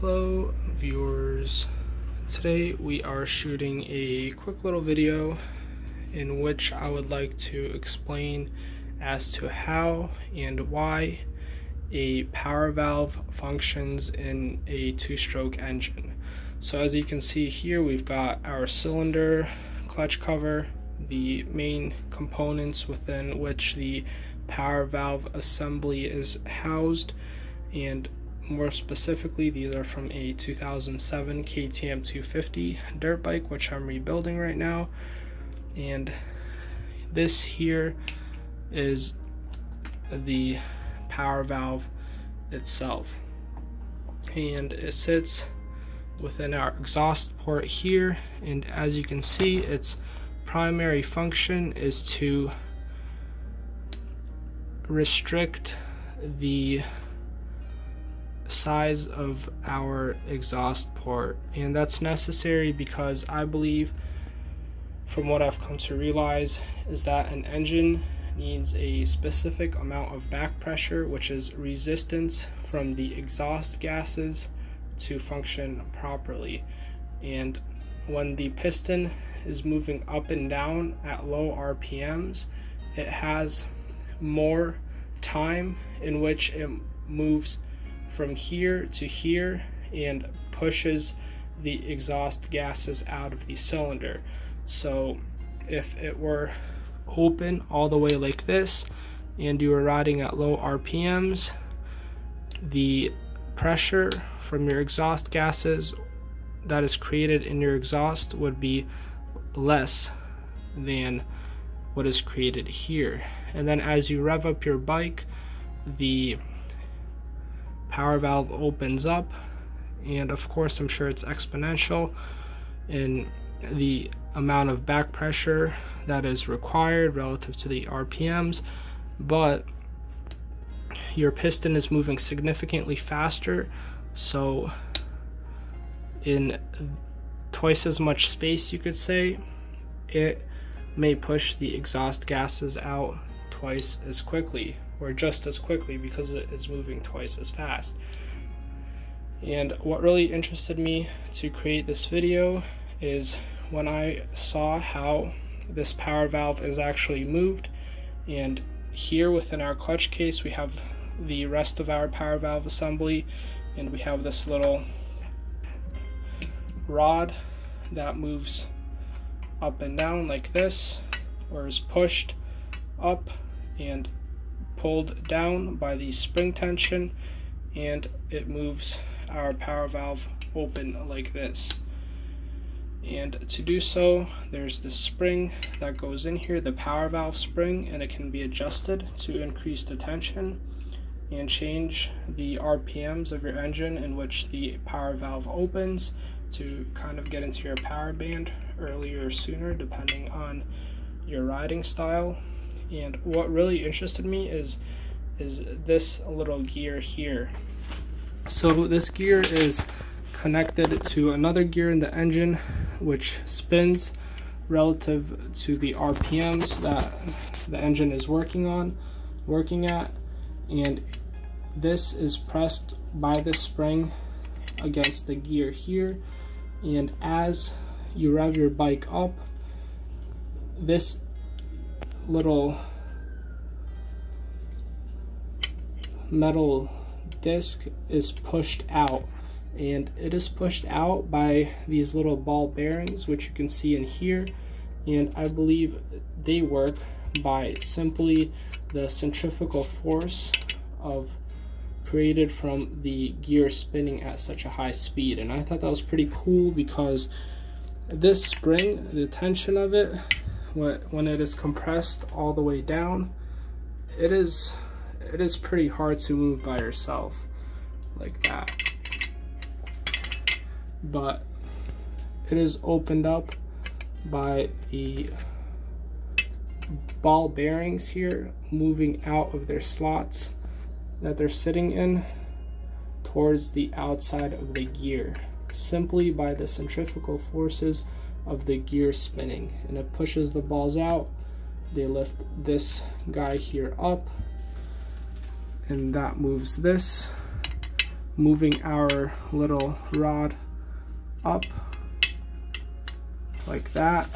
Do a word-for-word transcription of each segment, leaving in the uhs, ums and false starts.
Hello viewers, today we are shooting a quick little video in which I would like to explain as to how and why a power valve functions in a two-stroke engine. So as you can see here, we've got our cylinder, clutch cover, the main components within which the power valve assembly is housed, and more specifically, these are from a two thousand seven K T M two fifty dirt bike, which I'm rebuilding right now. And this here is the power valve itself. And it sits within our exhaust port here. And as you can see, its primary function is to restrict the size of our exhaust port, and that's necessary because I believe, from what I've come to realize, is that an engine needs a specific amount of back pressure, which is resistance from the exhaust gases, to function properly. And when the piston is moving up and down at low R P Ms, it has more time in which it moves from here to here and pushes the exhaust gases out of the cylinder. So if it were open all the way like this and you were riding at low R P Ms, the pressure from your exhaust gases that is created in your exhaust would be less than what is created here. And then as you rev up your bike, the power valve opens up, and of course I'm sure it's exponential in the amount of back pressure that is required relative to the R P Ms, but your piston is moving significantly faster, so in twice as much space, you could say, it may push the exhaust gases out twice as quickly, or just as quickly, because it is moving twice as fast. And what really interested me to create this video is when I saw how this power valve is actually moved. And here within our clutch case, we have the rest of our power valve assembly, and we have this little rod that moves up and down like this, or is pushed up and pulled down by the spring tension, and it moves our power valve open like this. And to do so, there's this spring that goes in here, the power valve spring, and it can be adjusted to increase the tension and change the R P Ms of your engine in which the power valve opens to kind of get into your power band earlier or sooner, depending on your riding style. And what really interested me is is this little gear here. So this gear is connected to another gear in the engine, which spins relative to the R P Ms that the engine is working on, working at, and this is pressed by the spring against the gear here. And as you rev your bike up, this little metal disc is pushed out, and it is pushed out by these little ball bearings, which you can see in here, and I believe they work by simply the centrifugal force of created from the gear spinning at such a high speed. And I thought that was pretty cool because this spring, the tension of it, when it is compressed all the way down, it is it is pretty hard to move by yourself like that. But it is opened up by the ball bearings here moving out of their slots that they're sitting in towards the outside of the gear, simply by the centrifugal forces of the gear spinning. And it pushes the balls out, they lift this guy here up, and that moves this moving our little rod up like that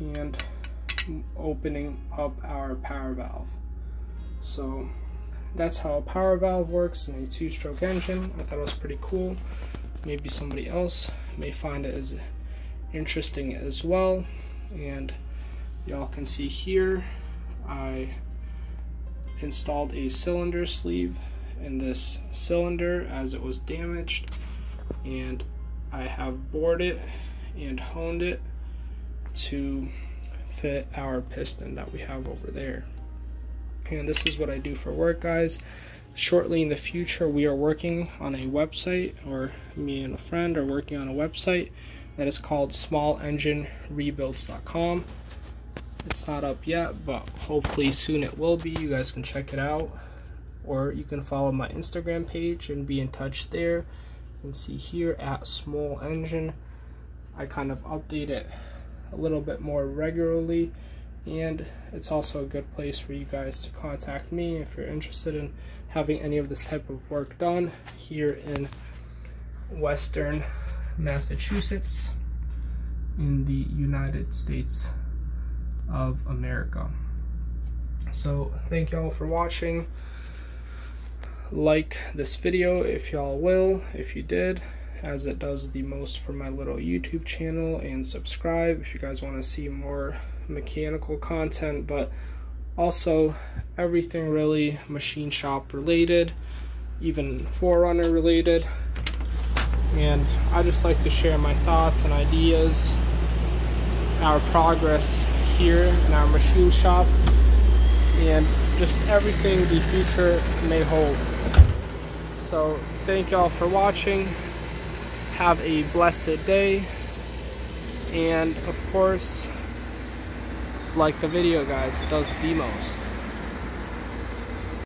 and opening up our power valve. So that's how a power valve works in a two-stroke engine. I thought it was pretty cool. Maybe somebody else may find it as interesting as well. And y'all can see here I installed a cylinder sleeve in this cylinder as it was damaged, and I have bored it and honed it to fit our piston that we have over there. And this is what I do for work, guys. Shortly in the future, we are working on a website, or me and a friend are working on a website that is called small engine rebuilds dot com. It's not up yet, but hopefully soon it will be. You guys can check it out, or you can follow my Instagram page and be in touch there. You can see here at Small Engine, I kind of update it a little bit more regularly, and it's also a good place for you guys to contact me if you're interested in having any of this type of work done here in Western Massachusetts in the United States of America. So thank y'all for watching. Like this video if y'all will, if you did, as it does the most for my little YouTube channel, and subscribe if you guys want to see more mechanical content, but also everything really machine shop related, even four runner related. And I just like to share my thoughts and ideas, our progress here in our machine shop, and just everything the future may hold. So thank y'all for watching. Have a blessed day, and of course, like the video, guys, it does the most.